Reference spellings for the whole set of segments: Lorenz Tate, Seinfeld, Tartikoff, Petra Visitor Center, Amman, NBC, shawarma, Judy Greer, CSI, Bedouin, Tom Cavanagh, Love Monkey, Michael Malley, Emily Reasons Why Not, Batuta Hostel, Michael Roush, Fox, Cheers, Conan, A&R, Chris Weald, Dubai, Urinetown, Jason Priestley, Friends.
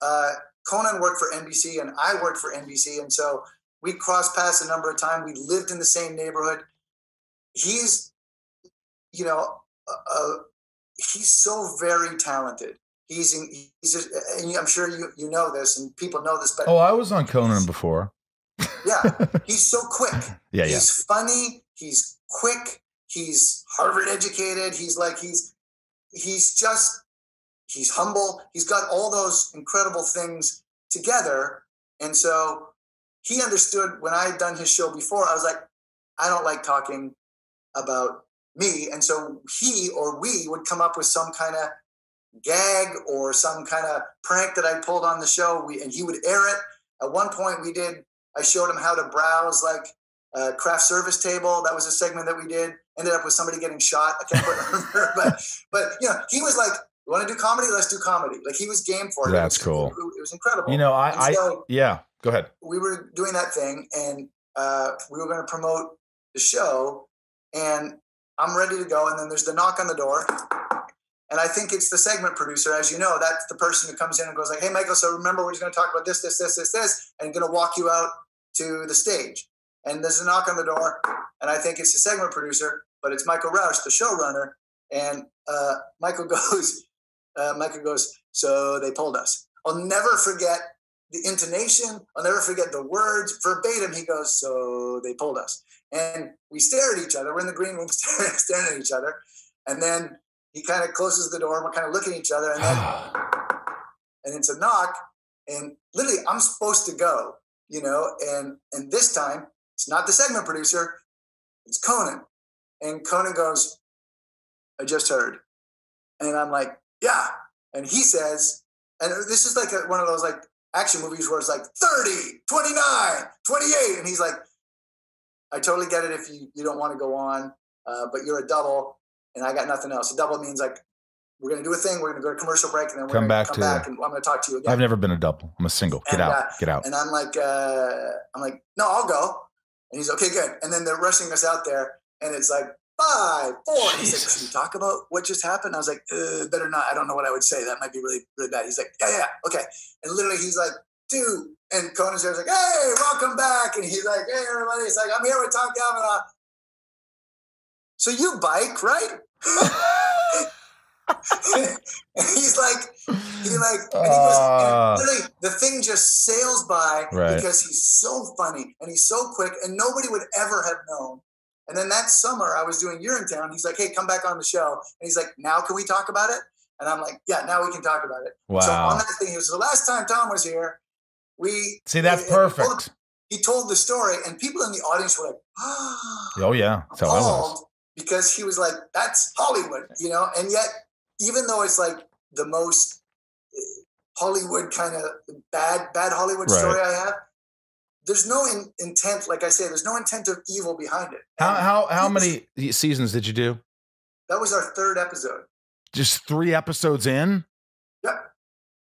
Conan worked for NBC and I worked for NBC. And so we crossed paths a number of times. We lived in the same neighborhood. He's, you know, he's so very talented. He's I'm sure you know this and people know this, but I was on Conan before. Yeah. He's so quick. Yeah. He's funny. He's quick. He's Harvard educated. He's humble. He's got all those incredible things together. And so he understood when I had done his show before, I was like, I don't like talking about me. And so he or we would come up with some kind of gag or some kind of prank that I pulled on the show, and he would air it. At one point I showed him how to browse like a craft service table. That was a segment that we did. Ended up with somebody getting shot. I can't remember, but you know, he was like, "You want to do comedy? Let's do comedy." Like he was game for it. That's cool. It was incredible. You know, go ahead. We were doing that thing, and we were going to promote the show, and I'm ready to go. And then there's the knock on the door. And I think it's the segment producer, as you know, that's the person who comes in and goes like, "Hey, Michael, so remember, we're just going to talk about this, and going to walk you out to the stage." And there's a knock on the door, and I think it's the segment producer, but it's Michael Roush, the showrunner. And Michael goes, "So they pulled us." I'll never forget the intonation. I'll never forget the words verbatim. He goes, "So they pulled us." And we stare at each other. We're in the green room staring at each other. And then he kind of closes the door. We're kind of looking at each other, and then and it's a knock. And literally, I'm supposed to go, you know. And this time, it's not the segment producer; it's Conan. And Conan goes, "I just heard," and I'm like, "Yeah." And he says, and this is like one of those like action movies where it's like 30, 29, 28, and he's like, "I totally get it if you don't want to go on, but you're a double." And I got nothing else. A double means like, we're going to do a thing. We're going to go to commercial break. And then we're going to come back and I'm going to talk to you again. I've never been a double. I'm a single. Get out. And I'm like, "No, I'll go." And he's like, "Okay, good." And then they're rushing us out there. And it's like 5, 4. And he's like, "Can you talk about what just happened?" I was like, "Better not. I don't know what I would say. That might be really, really bad." He's like, yeah. Okay. And literally he's like, "Dude." And Conan's there. He's like, "Hey, welcome back." And he's like, "Hey, everybody." He's like, "I'm here with Tom Cavanagh. So you bike, right?" and he goes, literally the thing just sails by because he's so funny and he's so quick and nobody would ever have known. And then that summer I was doing Urinetown. He's like, "Hey, come back on the show." And he's like, "Now can we talk about it?" And I'm like, "Yeah, now we can talk about it." Wow. So on that thing, he was the last time Tom was here. That's perfect. He told the story and people in the audience were like, "Oh yeah." So because he was like, "That's Hollywood," you know? And yet, even though it's like the most Hollywood kind of bad Hollywood story I have, there's no intent, like I say, there's no intent of evil behind it. How many seasons did you do? That was our third episode. Just 3 episodes in? Yep.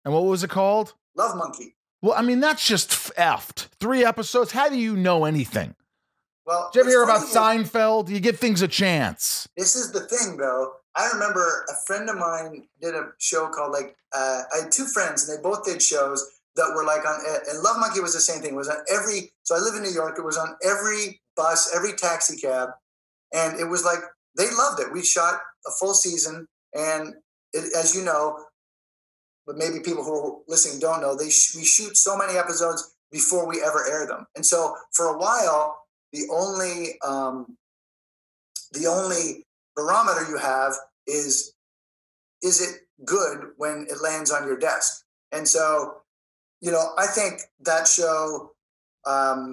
And what was it called? Love Monkey. Well, I mean, that's just effed. 3 episodes? How do you know anything? Well, did you ever hear about Seinfeld? You give things a chance. This is the thing, though. I remember a friend of mine did a show called I had 2 friends, and they both did shows that were like on. And Love Monkey was the same thing. It was on every. So I live in New York. It was on every bus, every taxi cab, and it was like they loved it. We shot a full season, and it, as you know, but maybe people who are listening don't know, we shoot so many episodes before we ever air them, and so for a while. The only barometer you have is it good when it lands on your desk? And so, you know, I think that show, that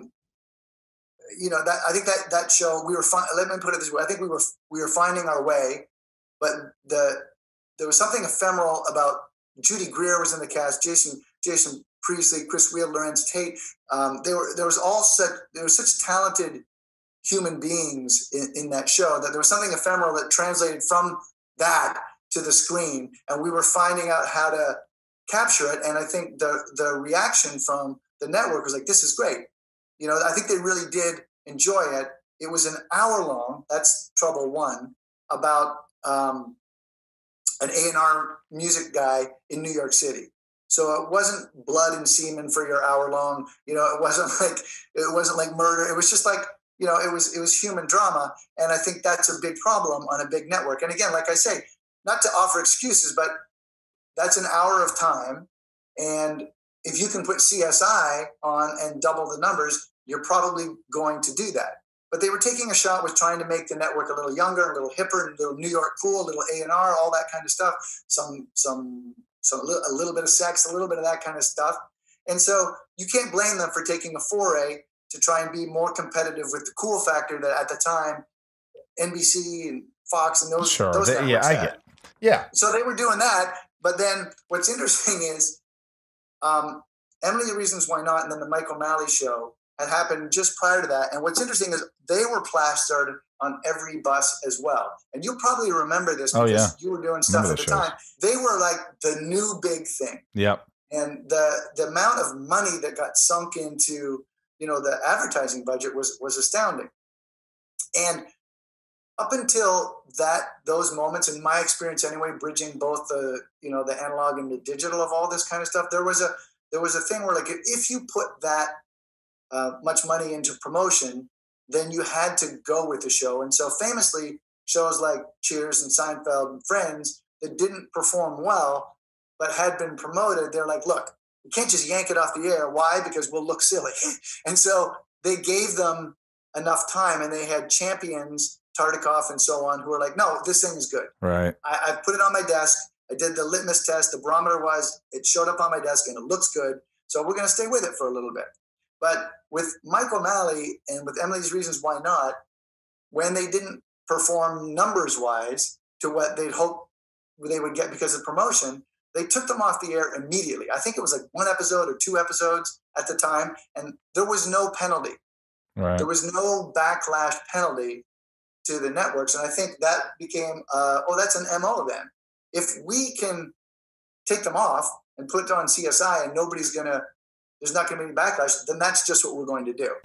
show we were. Let me put it this way: I think we were finding our way, but there was something ephemeral about. Judy Greer was in the cast. Jason Priestley, Chris Weald, Lorenz Tate. There were such talented human beings in that show that there was something ephemeral that translated from that to the screen, and we were finding out how to capture it. And I think the reaction from the network was like, "This is great." You know, I think they really did enjoy it. It was an hour long. That's trouble one about an A&R music guy in New York City. So it wasn't blood and semen for your hour long. You know, it wasn't like murder. It was just like, you know, it was human drama. And I think that's a big problem on a big network. And again, like I say, not to offer excuses, but that's an hour of time. And if you can put CSI on and double the numbers, you're probably going to do that. But they were taking a shot with trying to make the network a little younger, a little hipper, a little New York cool, a little A&R, all that kind of stuff. A little bit of sex, a little bit of that kind of stuff. And so you can't blame them for taking a foray to try and be more competitive with the cool factor that at the time NBC and Fox and those. Sure. Those networks had. I get it. Yeah. So they were doing that. But then what's interesting is Emily Reasons Why Not and then the Michael Malley show had happened just prior to that. And what's interesting is they were plastered on every bus as well. And you'll probably remember this because you were doing stuff at the time. They were like the new big thing. Yep. And the amount of money that got sunk into, you know, the advertising budget was astounding. And up until those moments, in my experience anyway, bridging both the, you know, the analog and the digital of all this kind of stuff, there was a thing where, like, if you put that much money into promotion, then you had to go with the show. And so famously, shows like Cheers and Seinfeld and Friends that didn't perform well but had been promoted, they're like, look, you can't just yank it off the air. Why? Because we'll look silly. And so they gave them enough time, and they had champions, Tartikoff and so on, who were like, no, this thing is good. Right. I put it on my desk. I did the litmus test. The barometer was, it showed up on my desk, and it looks good. So we're going to stay with it for a little bit. But with Michael Malley and with Emily's Reasons Why Not, when they didn't perform numbers-wise to what they'd hoped they would get because of promotion, they took them off the air immediately. I think it was like one episode or two episodes at the time, and there was no penalty. Right. There was no backlash penalty to the networks, and I think that became, that's an MO then. If we can take them off and put it on CSI and there's not going to be any backlash, then that's just what we're going to do.